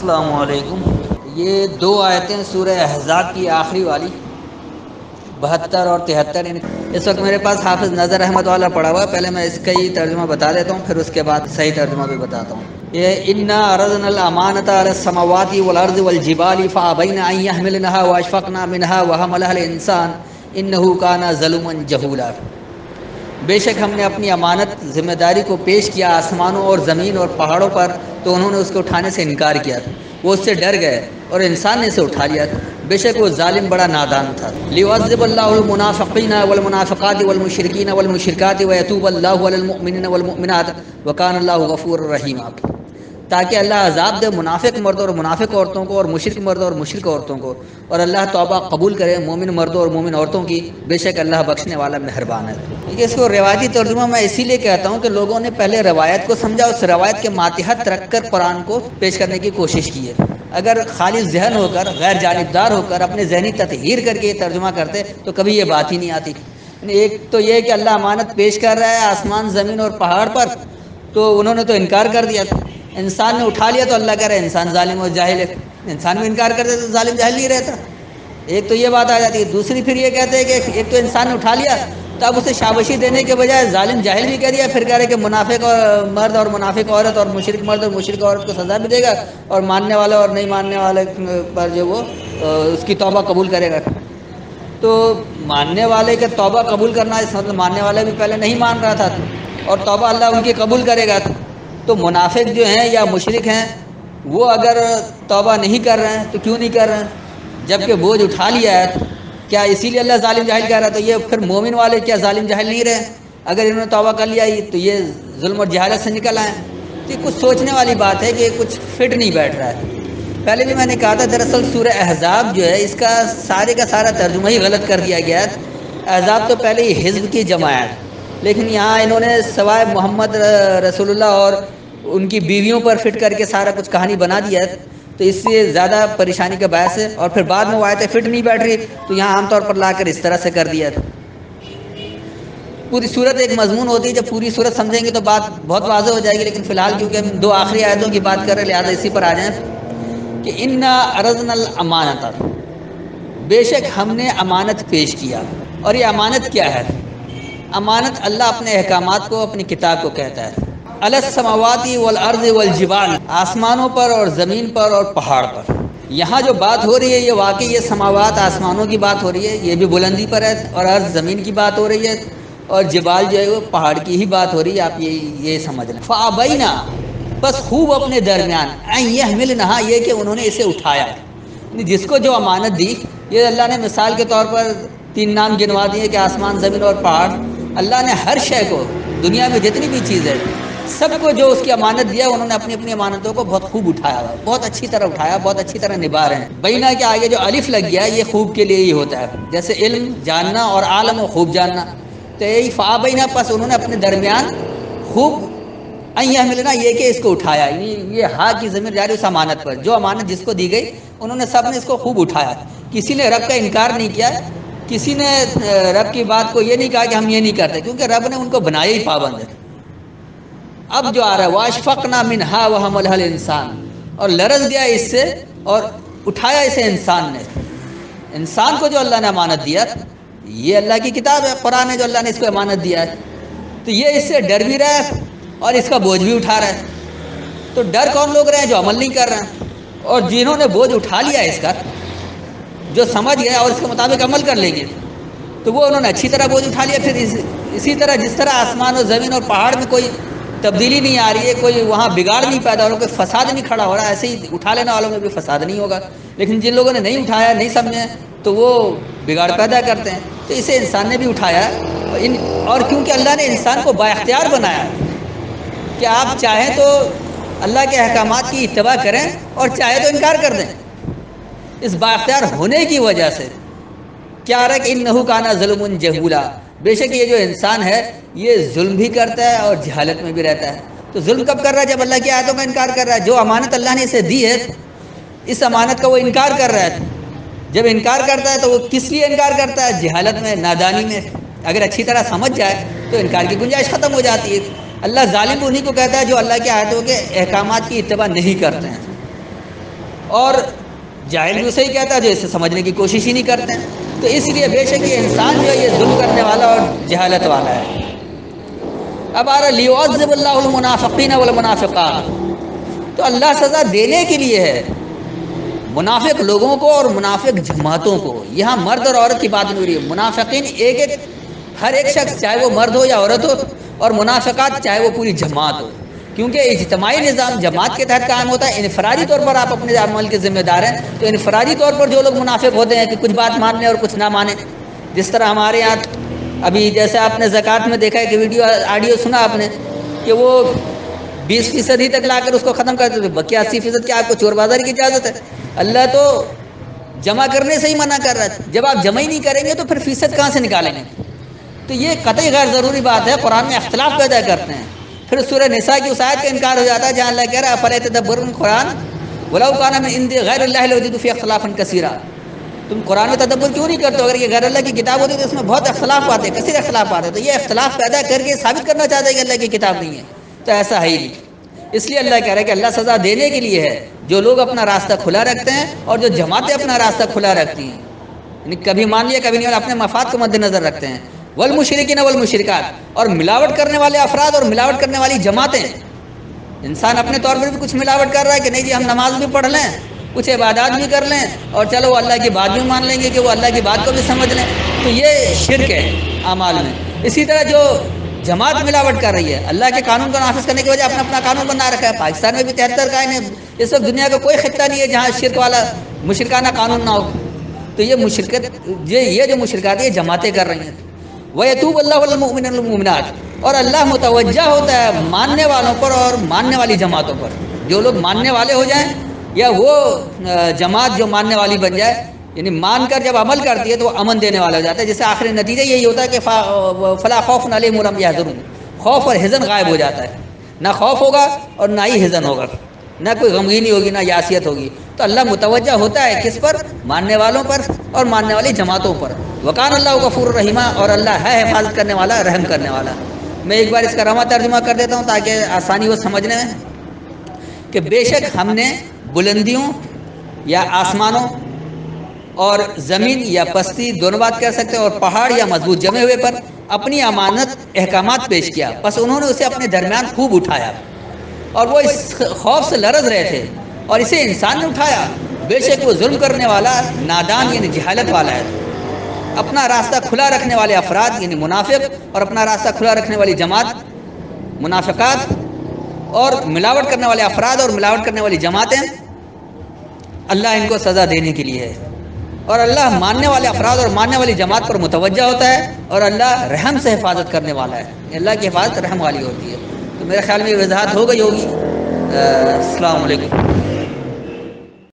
अस्सलाम वालेकुम। ये दो आयतें सूरह अहज़ाब की आखिरी वाली 72 और 73। इस वक्त मेरे पास हाफिज़ नज़र अहमद वाला पढ़ा हुआ है। पहले मैं इसका ही तर्जुमा बता देता हूँ, फिर उसके बाद सही तर्जुमा भी बताता हूँ। ये इन्ना अरज़नल अमानता अलस समावाति वल अर्ज़ वल जिबाली फ़अबैना अन यहमिलनहा वअशफ़क़ना मिनहा वहमलहा अल इंसान इन्नहु काना ज़लूमन जहूला। बेशक हमने अपनी अमानत ज़िम्मेदारी को पेश किया आसमानों और ज़मीन और पहाड़ों पर, तो उन्होंने उसको उठाने से इनकार किया था। वो उससे डर गए और इंसान ने इसे उठा लिया था। बेशक वो ज़ालिम बड़ा नादान था। लियुअज़्ज़िबल्लाहुल मुनाफ़िक़ीना वल मुनाफ़िक़ाति वल मुशरिकीना वल मुशरिकाति व यतूबल्लाहु अलल मुमिनीना वल मुमिनात व कानल्लाहु गफ़ूरुर रहीमा। ताकि अल्लाह अज़ाब दे मुनाफ़िक मर्दों और मुनाफ़िक औरतों को और मुशरिक मर्दों और मुशरिक औरतों को, और अल्लाह तौबा कबूल करे मोमिन मर्दों और मोमिन औरतों की। बेशक अल्लाह बख्शने वाला मेहरबान है। इसको रिवायती तर्जुमा मैं इसीलिए कहता हूँ कि लोगों ने पहले रवायत को समझा, उस रवायत के मातहत रख कर कुरान को पेश करने की कोशिश की है। अगर खालिस जहन होकर, गैर जानिबदार होकर, अपने जहनी ततहीर करके ये तर्जुमा करते तो कभी ये बात ही नहीं आती। एक तो ये कि अल्लाह अमानत पेश कर रहा है आसमान ज़मीन और पहाड़ पर, तो उन्होंने तो इनकार कर दिया। इंसान ने उठा लिया तो अल्लाह कह रहा है इंसान ज़ालिम और जाहिल है। इंसान में इनकार करते तो ज़ालिम जाहिल नहीं रहता। एक तो ये बात आ जाती है। दूसरी फिर ये कहते हैं कि एक तो इंसान ने उठा लिया, तब उसे शाबाशी देने के बजाय ज़ालिम जाहिल भी कह दिया। फिर कह रहे कि मुनाफिक और मर्द और मुनाफिक औरत और मुशरिक मर्द और मुशरिक औरत को सज़ा भी देगा, और मानने वाले और नहीं मानने वाले पर जो वो उसकी तौबा कबूल करेगा। तो मानने वाले के तौबा कबूल करना इस मतलब मानने वाले भी पहले नहीं मान रहा था और तौबा अल्लाह उनकी कबूल करेगा। तो मुनाफिक जो हैं या मुशरिक हैं वो अगर तौबा नहीं कर रहे हैं तो क्यों नहीं कर रहे हैं, जबकि बोझ उठा लिया है? क्या इसीलिए अल्लाह जालिम जाहिल कह रहा है? तो ये फिर मोमिन वाले क्या जालिम जाहिल नहीं रहे? अगर इन्होंने तौबा कर लिया तो ये जुल्म और जहालत से निकल आए। तो ये कुछ सोचने वाली बात है कि कुछ फिट नहीं बैठ रहा है। पहले भी मैंने कहा था, दरअसल सूरह अहज़ाब जो है इसका सारे का सारा तर्जुमा ही गलत कर दिया गया है। अहज़ाब तो पहले ही हिज़्ब की जमात, लेकिन यहाँ इन्होंने सवाए मोहम्मद रसूलुल्लाह और उनकी बीवियों पर फिट करके सारा कुछ कहानी बना दिया है। तो इससे ज़्यादा परेशानी का बायस है। और फिर बाद में वो आयतें फिट नहीं बैठ रही तो यहाँ आमतौर पर लाकर इस तरह से कर दिया था। पूरी सूरत एक मजमून होती है, जब पूरी सूरत समझेंगे तो बात बहुत वाज़ेह हो जाएगी। लेकिन फ़िलहाल क्योंकि हम दो आखिरी आयतों की बात कर रहे हैं, लिहाजा इसी पर आ जाएँ कि इन्ना अरज़नल अमानता, बेशक हमने अमानत पेश किया। और ये अमानत क्या है? अमानत अल्लाह अपने अहकामात को, अपनी किताब को कहता है। अलस समावाती वल अर्ज़ वल जिबाल, आसमानों पर और ज़मीन पर और पहाड़ पर। यहाँ जो बात हो रही है ये वाकई ये समावात आसमानों की बात हो रही है, ये भी बुलंदी पर है, और अर्ज़ ज़मीन की बात हो रही है, और जिबाल जो है वो पहाड़ की ही बात हो रही है। आप ये समझ लें। फ़अबैना, बस खूब अपने दरमियान, अन यहमिलनहा, ये कि उन्होंने इसे उठाया। जिसको जो अमानत दी, ये अल्लाह ने मिसाल के तौर पर 3 नाम गिनवा दिए कि आसमान ज़मीन और पहाड़। अल्लाह ने हर शय को, दुनिया में जितनी भी चीज़ है, सबको जो उसकी अमानत दिया, उन्होंने अपनी अपनी अमानतों को बहुत खूब उठाया हुआ, बहुत अच्छी तरह उठाया, बहुत अच्छी तरह निभा रहे हैं। बैना के आगे जो अलिफ लग गया ये खूब के लिए ही होता है, जैसे इल्म जानना और आलम खूब जानना। तो यही फ़अबैना, बस उन्होंने अपने दरमियान खूब अय्या मिलना, ये कि इसको उठाया। ये हा की ज़मीर जारी उस अमानत पर, जो अमानत जिसको दी गई उन्होंने सब ने इसको खूब उठाया। किसी ने रब का इनकार नहीं किया, किसी ने रब की बात को ये नहीं कहा कि हम ये नहीं करते, क्योंकि रब ने उनको बनाया ही पाबंद है। अब जो आ रहा है वाशफ़क़ना मिनहा वहमलहा इंसान, और लरज़ दिया इससे और उठाया इसे इंसान ने। इंसान को जो अल्लाह ने अमानत दिया, ये अल्लाह की किताब है, कुरान है, जो अल्लाह ने इसको अमानत दिया है। तो ये इससे डर भी रहा है और इसका बोझ भी उठा रहा है। तो डर कौन लोग रहे हैं? जो अमल नहीं कर रहे हैं। और जिन्होंने बोझ उठा लिया इसका, जो समझ गए और इसके मुताबिक अमल कर लेंगे, तो वो उन्होंने अच्छी तरह बोझ उठा लिया। फिर इसी तरह जिस तरह आसमान और ज़मीन और पहाड़ में कोई तब्दीली नहीं आ रही है, कोई वहाँ बिगाड़ नहीं पैदा हो रहा, कोई फसाद नहीं खड़ा हो रहा, ऐसे ही उठा लेने वालों में भी फसाद नहीं होगा। लेकिन जिन लोगों ने नहीं उठाया, नहीं समझे, तो वो बिगाड़ पैदा करते हैं। तो इसे इंसान ने भी उठाया। और क्योंकि अल्लाह ने इंसान को बाख्तियार बनाया कि आप चाहें तो अल्लाह के अहकाम की इत्तबा करें और चाहे तो इनकार कर दें। इस बाख्तियार होने की वजह से क्या रहा कि इन्नहु काना ज़लूमन जहूला, बेशक ये जो इंसान है ये जुल्म भी करता है और जहालत में भी रहता है। तो जुल्म कब कर रहा है? जब अल्लाह की आयतों का इनकार कर रहा है। जो अमानत अल्लाह ने इसे दी है, इस अमानत का वो इनकार कर रहा है। जब इनकार करता है तो वो किस लिए इनकार करता है? जहालत में, नादानी में। अगर अच्छी तरह समझ जाए तो इनकार की गुंजाइश ख़त्म हो जाती है। अल्लाह ज़ालिम उन्हीं को कहता है जो अल्लाह के आयतों के अहकाम की इत्तबा नहीं करते हैं। और जाहिल भी सही कहता है जो इसे समझने की कोशिश ही नहीं करते हैं। तो इसलिए बेशक ये इंसान जो है ये जुल्म करने वाला और जहालत वाला है। अब आ रहा लियुअज़्ज़िबुल्लाहुल मुनाफ़िक़ीन वल मुनाफ़िक़ात, तो अल्लाह सज़ा देने के लिए है मुनाफिक लोगों को और मुनाफिक जमातों को। यहाँ मर्द और औरत की बात नहीं हो रही है। मुनाफिकीन एक एक हर एक शख्स चाहे वो मर्द हो या औरत हो, और मुनाफिकात चाहे वो पूरी जमात हो, क्योंकि इज्तमाही निज़ाम जमात के तहत कायम होता है। इनफरादी तौर पर आप अपने अमल के ज़िम्मेदार हैं, तो इनफरादी तौर पर जो लोग मुनाफिक होते हैं कि कुछ बात माने और कुछ ना माने, जिस तरह हमारे यहाँ अभी जैसे आपने ज़कात में देखा है कि वीडियो ऑडियो सुना आपने कि वो 20% ही तक लाकर उसको ख़त्म कर देते, बाकी 80% क्या आपको चोरबाजारी की इजाज़त है? अल्लाह तो जमा करने से ही मना कर रहा है। जब आप जमा ही नहीं करेंगे तो फिर फ़ीसद कहाँ से निकालेंगे? तो ये कतई गैर ज़रूरी बात है। कुरान में अख्तिलाफ पैदा करते हैं। फिर सूरह निसा की उस आयत का इनकार हो जाता है जहाँ अल्लाह कह रहा है अफला कुरान वला कान मिन इंदी गैरिल्लाहि फ़ी अख्तिलाफ़न कसीरा, तुम कुरान में तदब्बुर क्यों नहीं करते? अगर ये गैर अल्लाह की किताब होती तो इसमें बहुत अख्तिलाफ़ आते, कसीर अख्तिलाफ़ आते। तो ये अख्तिलाफ़ पैदा करके साबित करना चाहते हैं कि अल्लाह की किताब नहीं है, तो ऐसा है ही नहीं। इसलिए अल्लाह कह रहा है कि अल्लाह सज़ा देने के लिए है जो लोग अपना रास्ता खुला रखते हैं और जो जमातें अपना रास्ता खुला रखती हैं, यानी कभी मान लिया कभी नहीं, अपने मफाद को मद्देनज़र रखते हैं। वल मुशरिकीन वल मुशरिकात, और मिलावट करने वाले अफराद और मिलावट करने वाली जमातें। इंसान अपने तौर पर भी कुछ मिलावट कर रहा है कि नहीं जी हम नमाज भी पढ़ लें, कुछ इबादत भी कर लें, और चलो अल्लाह की बात भी मान लेंगे कि वो अल्लाह की बात को भी समझ लें, तो ये शिरक है आमाल में। इसी तरह जो जमात मिलावट कर रही है, अल्लाह के कानून को नाफिज करने की वजह अपना अपना कानून बना रखा है। पाकिस्तान में भी 73 कायम है। इस वक्त दुनिया का कोई खिता नहीं है जहाँ शिरक वाला मुशरकाना कानून ना हो। तो ये मुशरकत ये जो मुशरकात ये जमातें कर रही हैं। वयतूबल्लाहुलमुमिनूनात, और अल्लाह मुतवज्जा होता है मानने वालों पर और मानने वाली जमातों पर। जो लोग मानने वाले हो जाएँ या वो जमात जो मानने वाली बन जाए, यानी मानकर जब अमल करती है तो वो अमन देने वाला हो जाता है, जिससे आखिरी नतीजा यही होता है कि फला खौफुन अलैहिम वला हम यहज़रून, खौफ और हिज़न गायब हो जाता है, ना खौफ होगा और ना ही हिज़न होगा, ना कोई गमगीनी होगी ना यासियत होगी। तो अल्लाह मुतवज्जा होता है किस पर? मानने वालों पर और मानने वाली जमातों पर। वकान अल्लाह गफूर रहीमा, और अल्लाह है हिफाजत करने वाला, रहम करने वाला। मैं एक बार इसका रमा तर्जुमा कर देता हूँ ताकि आसानी हो समझने में, कि बेशक हमने बुलंदियों या आसमानों और ज़मीन या पस्ती दोनों बात कर सकते हैं, और पहाड़ या मजबूत जमे हुए पर अपनी अमानत अहकामात पेश किया, बस उन्होंने उसे अपने दरमियान खूब उठाया, और वो इस खौफ से लरज़ रहे थे और इसे इंसान ने उठाया। बेशक वो जुल्म करने वाला नादान यानी जहालत वाला है। अपना रास्ता खुला रखने वाले अफराद यानी मुनाफिक, और अपना रास्ता खुला रखने वाली जमात मुनाफिकात, और मिलावट करने वाले अफराद और मिलावट करने वाली जमातें, अल्लाह इनको सज़ा देने के लिए है। और अल्लाह मानने वाले अफराद और मानने वाली जमात पर मुतवज्जा होता है, और अल्लाह रहम से हिफाजत करने वाला है। अल्लाह की हिफाजत रहम वाली होती है। तो मेरे ख्याल में ये वजाहत हो गई होगी। अस्सलाम वालेकुम।